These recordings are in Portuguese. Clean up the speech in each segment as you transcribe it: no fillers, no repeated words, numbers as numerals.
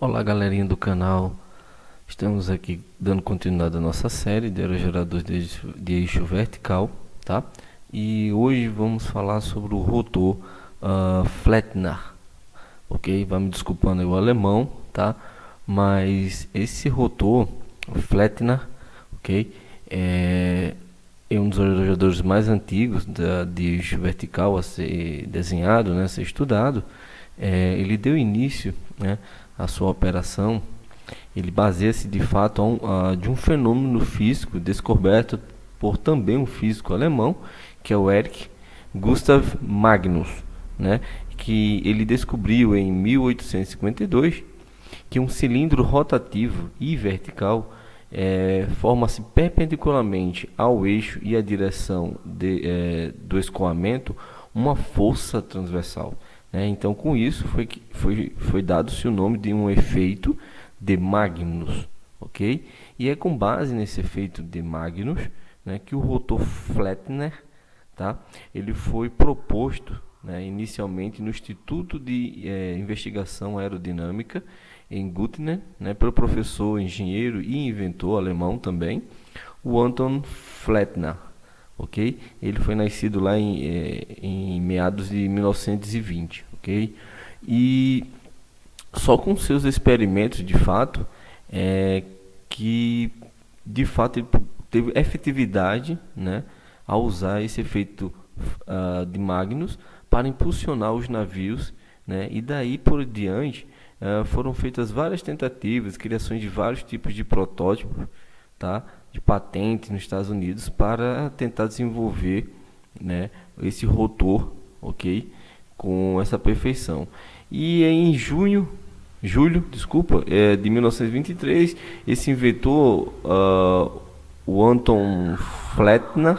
Olá galerinha do canal, estamos aqui dando continuidade à nossa série de aerogeradores de eixo vertical, tá? E hoje vamos falar sobre o rotor Flettner, ok? Vai me desculpando aí o alemão, tá? Mas esse rotor Flettner, ok? É um dos aerogeradores mais antigos de eixo vertical a ser desenhado, né? A ser estudado. Ele deu início, né? A sua operação, ele baseia-se de fato de um fenômeno físico descoberto por também um físico alemão, que é o Erich Gustav Magnus, né, que ele descobriu em 1852 que um cilindro rotativo e vertical forma-se perpendicularmente ao eixo e à direção do escoamento uma força transversal. Então, com isso, foi dado-se o nome de um efeito de Magnus, ok? E é com base nesse efeito de Magnus, né, que o rotor Flettner, tá? Ele foi proposto, né, inicialmente no Instituto de Investigação Aerodinâmica em Göttingen, né, pelo professor, engenheiro e inventor alemão também, o Anton Flettner. Okay? Ele foi nascido lá em meados de 1920, okay? E só com seus experimentos de fato que de fato ele teve efetividade, né, a usar esse efeito de Magnus para impulsionar os navios, né? E daí por diante foram feitas várias tentativas, criações de vários tipos de protótipos, tá? De patente nos Estados Unidos para tentar desenvolver, né, esse rotor, ok, com essa perfeição. E em julho de 1923, esse inventor, o Anton Flettner,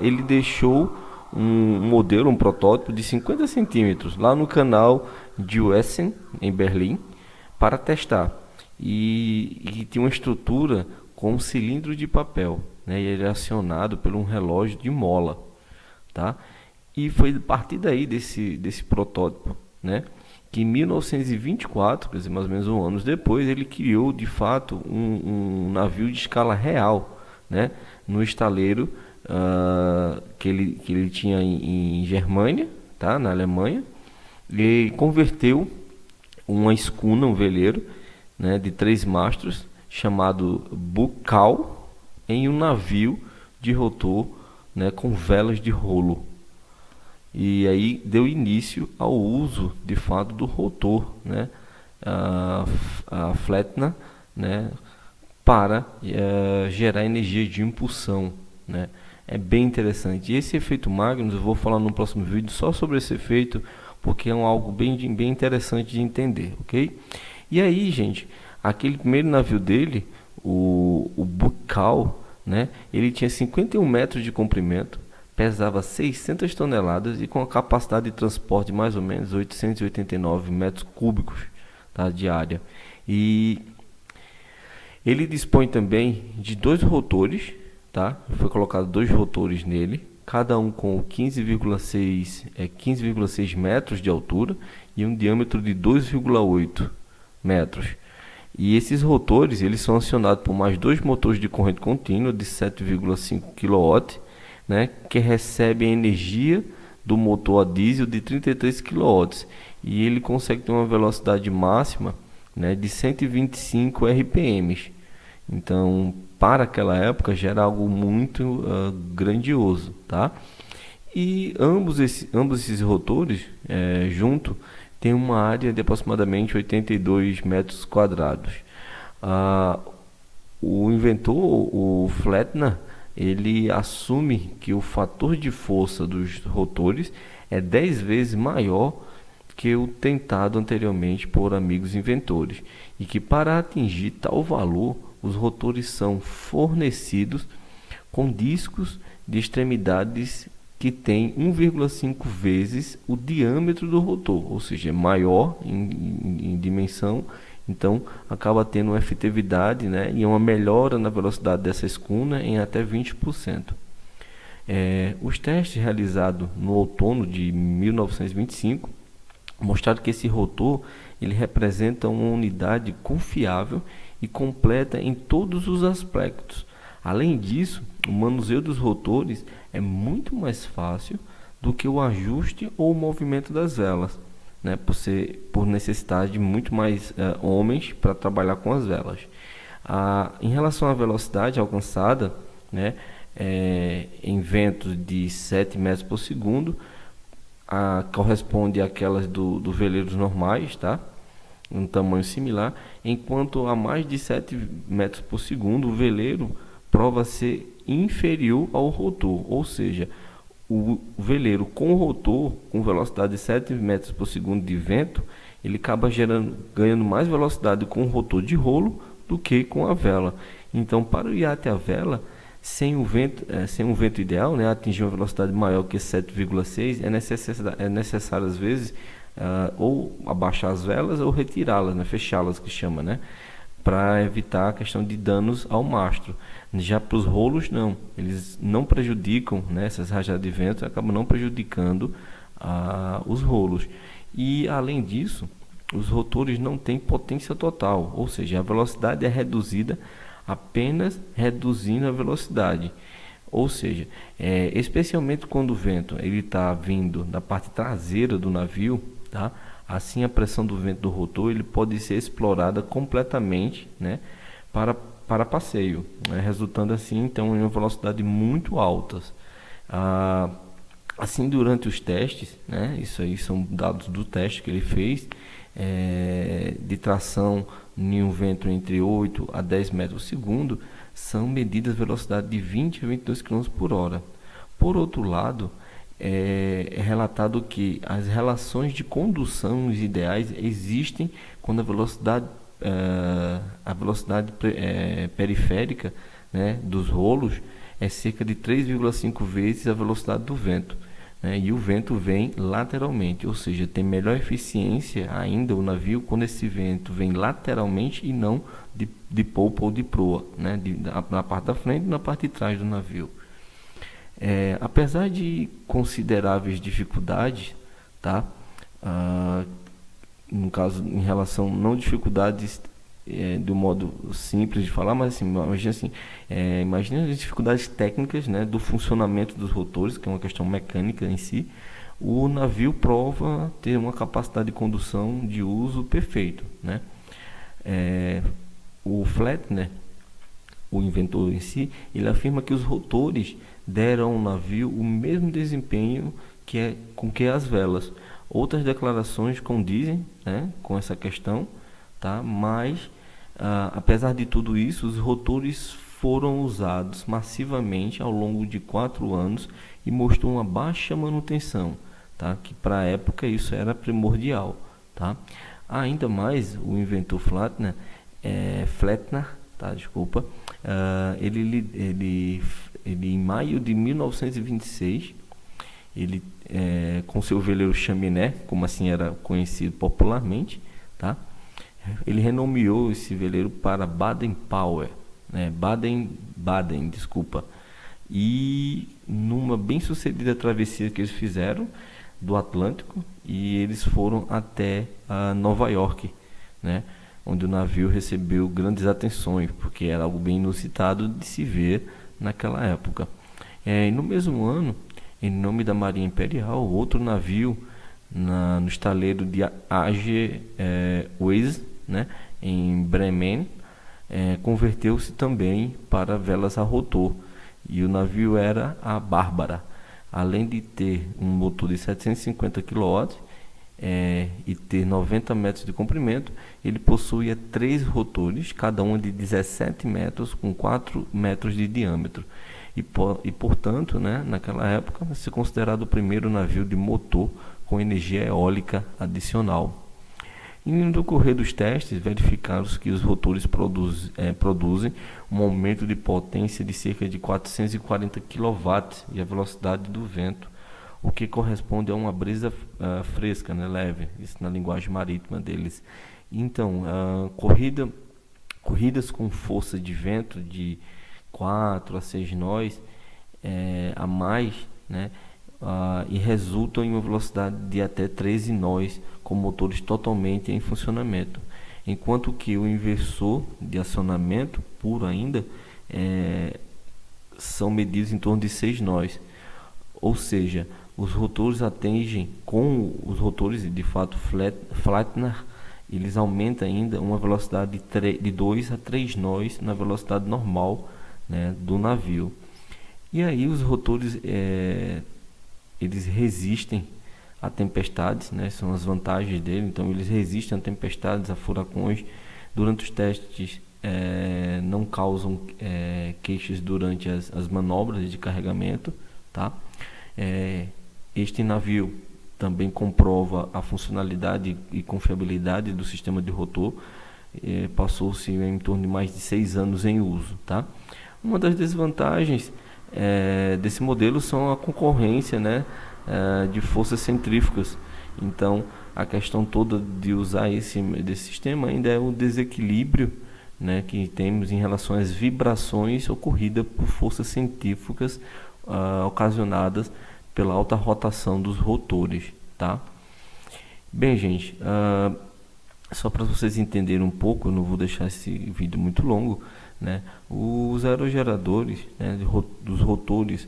ele deixou um modelo, um protótipo de 50 centímetros lá no canal de Wessen em Berlim para testar, e tinha uma estrutura com um cilindro de papel, né, e ele é acionado por um relógio de mola, tá? E foi a partir daí desse protótipo, né, que em 1924, quer dizer, mais ou menos um ano depois, ele criou de fato um navio de escala real, né, no estaleiro que ele tinha em Germânia, tá, na Alemanha, e converteu uma escuna, um veleiro, né, de 3 mastros chamado Buckau em um navio de rotor, né, com velas de rolo. E aí deu início ao uso de fato do rotor, né, a Flettner, né, para gerar energia de impulsão, né. É bem interessante. E esse efeito Magnus eu vou falar no próximo vídeo só sobre esse efeito, porque é algo bem interessante de entender, ok? E aí, gente, aquele primeiro navio dele, o Buckau, né, ele tinha 51 metros de comprimento, pesava 600 toneladas e com a capacidade de transporte de mais ou menos 889 metros cúbicos, tá, de área. E ele dispõe também de 2 rotores, tá? Foi colocado 2 rotores nele, cada um com 15,6 metros de altura e um diâmetro de 2,8 metros. E esses rotores, eles são acionados por mais 2 motores de corrente contínua de 7,5 kW, né, que recebem energia do motor a diesel de 33 kW. E ele consegue ter uma velocidade máxima, né, de 125 RPM. Então, para aquela época, já era algo muito grandioso, tá? E ambos esses rotores, junto, tem uma área de aproximadamente 82 metros quadrados. O inventor, o Flettner, ele assume que o fator de força dos rotores é 10 vezes maior que o tentado anteriormente por amigos inventores, e que para atingir tal valor, os rotores são fornecidos com discos de extremidades que tem 1,5 vezes o diâmetro do rotor, ou seja, é maior em dimensão, então acaba tendo uma efetividade, né, e uma melhora na velocidade dessa escuna em até 20%. Os testes realizados no outono de 1925 mostraram que esse rotor Ele representa uma unidade confiável e completa em todos os aspectos. Além disso, o manuseio dos rotores é muito mais fácil do que o ajuste ou o movimento das velas, né? Por necessidade de muito mais homens para trabalhar com as velas. Em relação à velocidade alcançada, né, em ventos de 7 metros por segundo, corresponde àquelas do veleiros normais, tá? Um tamanho similar, enquanto a mais de 7 metros por segundo, o veleiro prova ser inferior ao rotor, ou seja, o veleiro com rotor com velocidade de 7 metros por segundo de vento, ele acaba ganhando mais velocidade com o rotor de rolo do que com a vela. Então, para o iate a vela, sem um vento ideal, né, atingir uma velocidade maior que 7,6, é necessário às vezes ou abaixar as velas ou retirá-las, né, fechá-las, que chama, né, para evitar a questão de danos ao mastro. Já para os rolos não, eles não prejudicam, né, essas rajadas de vento acabam não prejudicando os rolos. E além disso, os rotores não têm potência total, ou seja, a velocidade é reduzida apenas reduzindo a velocidade. Ou seja, especialmente quando o vento está vindo da parte traseira do navio, tá? Assim a pressão do vento do rotor ele pode ser explorada completamente, né, para passeio, né, resultando assim então em uma velocidade muito altas. Assim, durante os testes, né, isso aí são dados do teste que ele fez, de tração em um vento entre 8 a 10 metros por segundo, são medidas velocidade de 20 a 22 km por hora. Por outro lado, é relatado que as relações de condução ideais existem quando a velocidade periférica, né, dos rolos é cerca de 3,5 vezes a velocidade do vento, né, e o vento vem lateralmente, ou seja, tem melhor eficiência ainda o navio quando esse vento vem lateralmente e não de polpa ou de proa, né, na parte da frente e na parte de trás do navio. Apesar de consideráveis dificuldades, tá? No caso, em relação, não dificuldades do modo simples de falar, mas assim, imagina as dificuldades técnicas, né, do funcionamento dos rotores, que é uma questão mecânica em si, o navio prova ter uma capacidade de condução de uso perfeito, né? O Flettner, o inventor em si, ele afirma que os rotores deram ao navio o mesmo desempenho que com que as velas. Outras declarações condizem, né, com essa questão, tá? Mas apesar de tudo isso, os rotores foram usados massivamente ao longo de 4 anos e mostrou uma baixa manutenção, tá? Que para a época isso era primordial, tá? Ainda mais o inventor Flettner, tá? Desculpa, ele em maio de 1926, ele com seu veleiro chaminé, como assim era conhecido popularmente, tá? Ele renomeou esse veleiro para Baden-Power, né? Baden-Baden, desculpa. E numa bem-sucedida travessia que eles fizeram do Atlântico, e eles foram até Nova York, né? Onde o navio recebeu grandes atenções, porque era algo bem inusitado de se ver naquela época. E no mesmo ano, em nome da Marinha Imperial, outro navio no estaleiro de A.G. Weiss, né, em Bremen, converteu-se também para velas a rotor, e o navio era a Bárbara. Além de ter um motor de 750 kW, e ter 90 metros de comprimento, ele possuía 3 rotores, cada um de 17 metros com 4 metros de diâmetro, e portanto, né, naquela época se considerado o primeiro navio de motor com energia eólica adicional. E no decorrer dos testes, verificaram-se que os rotores produzem um aumento de potência de cerca de 440 kW e a velocidade do vento, o que corresponde a uma brisa fresca, né, leve, isso na linguagem marítima deles. Então, corridas com força de vento de 4 a 6 nós a mais, né, e resultam em uma velocidade de até 13 nós com motores totalmente em funcionamento, enquanto que o inversor de acionamento puro ainda são medidos em torno de 6 nós, ou seja, os rotores atingem, com os rotores de fato Flettner, eles aumentam ainda uma velocidade de 2 a 3 nós na velocidade normal, né, do navio. E aí os rotores eles resistem a tempestades, né, são as vantagens dele. Então eles resistem a tempestades, a furacões. Durante os testes não causam queixas durante as manobras de carregamento, tá? Este navio também comprova a funcionalidade e confiabilidade do sistema de rotor. Passou-se em torno de mais de 6 anos em uso, tá? Uma das desvantagens desse modelo são a concorrência, né, de forças centrífugas. Então a questão toda de usar desse sistema ainda é o desequilíbrio, né, que temos em relação às vibrações ocorridas por forças centrífugas ocasionadas pela alta rotação dos rotores, tá? Bem, gente, só para vocês entenderem um pouco, eu não vou deixar esse vídeo muito longo, né? Os aerogeradores, né, dos rotores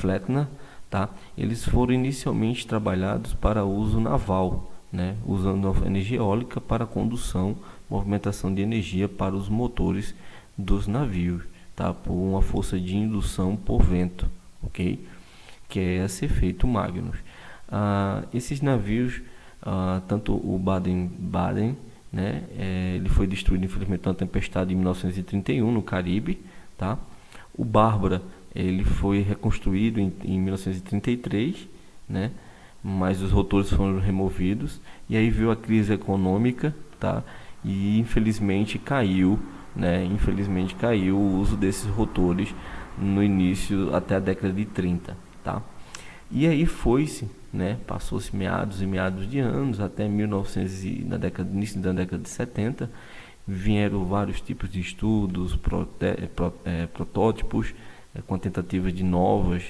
Flettner, tá? Eles foram inicialmente trabalhados para uso naval, né, usando energia eólica para condução, movimentação de energia para os motores dos navios, tá? Por uma força de indução por vento, ok? Que é esse efeito Magnus. Esses navios, tanto o Baden-Baden, né, ele foi destruído infelizmente na tempestade em 1931 no Caribe, tá? O Bárbara, ele foi reconstruído em 1933, né, mas os rotores foram removidos e aí veio a crise econômica, tá? E infelizmente caiu, né? Infelizmente caiu o uso desses rotores no início até a década de 30, tá? E aí foi-se, né? Passou-se meados e meados de anos até 1900, início da década de 70, vieram vários tipos de estudos, protótipos, com tentativas de novos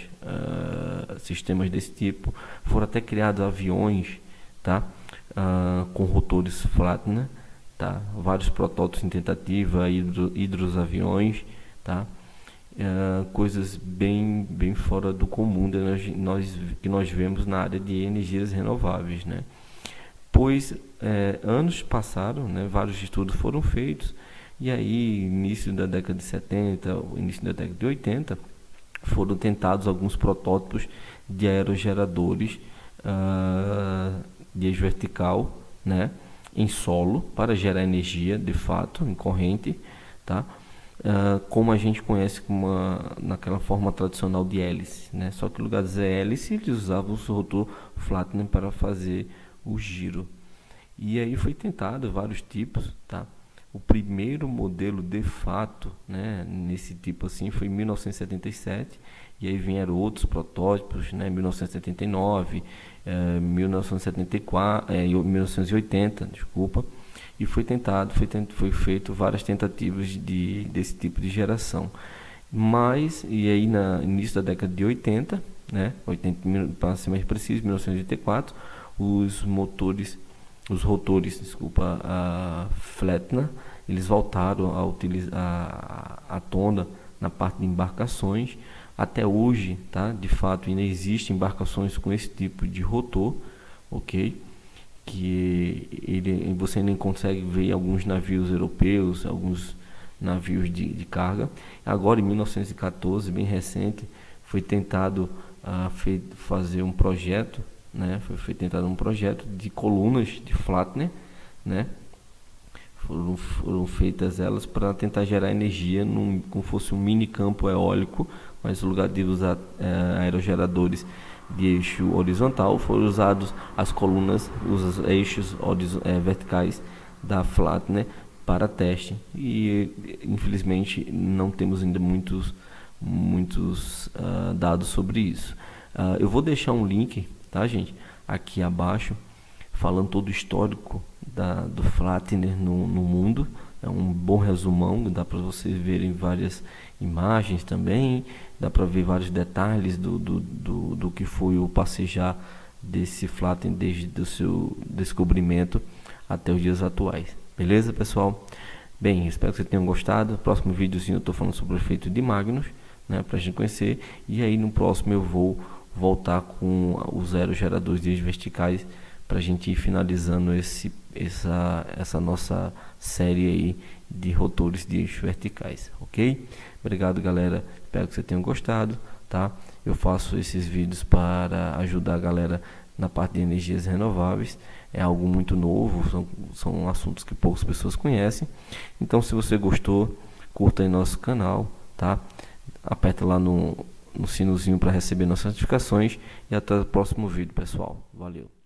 sistemas desse tipo. Foram até criados aviões, tá? Com rotores Flettner, tá? Vários protótipos em tentativa, hidroaviões, tá? Coisas bem fora do comum que nós vemos na área de energias renováveis, né? Pois anos passaram, né? Vários estudos foram feitos e aí início da década de 70, início da década de 80 foram tentados alguns protótipos de aerogeradores de eixo vertical, né, em solo para gerar energia de fato em corrente, tá? Como a gente conhece naquela forma tradicional de hélice, né? Só que no lugar de hélice eles usavam o rotor Flettner para fazer o giro. E aí foi tentado vários tipos, tá? O primeiro modelo de fato, né, nesse tipo assim, foi em 1977 e aí vieram outros protótipos, né, 1979, 1974, 1980, desculpa. E foi feito várias tentativas desse tipo de geração. Mas, e aí no início da década de 80, né, para ser mais preciso, 1984, os rotores, desculpa, Flettner, eles voltaram a utilizar a tona na parte de embarcações. Até hoje, tá, de fato, ainda existem embarcações com esse tipo de rotor, ok? Que você nem consegue ver alguns navios europeus, alguns navios de carga. Agora em 1914, bem recente, foi tentado fazer um projeto, né? Foi tentado um projeto de colunas de Flettner, né? Foram feitas elas para tentar gerar energia como fosse um mini campo eólico, mas no lugar de usar aerogeradores de eixo horizontal, foram usados as colunas, os eixos verticais da Flettner para teste. E infelizmente não temos ainda muitos dados sobre isso. Eu vou deixar um link, tá, gente, aqui abaixo, falando todo o histórico do Flettner no mundo, É um bom resumão, dá para vocês verem várias imagens também, dá para ver vários detalhes do que foi o passejar desse Flettner desde o seu descobrimento até os dias atuais. Beleza, pessoal? Bem, espero que vocês tenham gostado. No próximo videozinho eu estou falando sobre o efeito de Magnus, né, para a gente conhecer. E aí no próximo eu vou voltar com os aerogeradores de verticais para a gente ir finalizando essa nossa série aí de rotores de eixos verticais, ok? Obrigado, galera. Espero que você tenha gostado, tá? Eu faço esses vídeos para ajudar a galera na parte de energias renováveis. É algo muito novo, são assuntos que poucas pessoas conhecem. Então, se você gostou, curta aí nosso canal, tá? Aperta lá no sinozinho para receber nossas notificações. E até o próximo vídeo, pessoal. Valeu!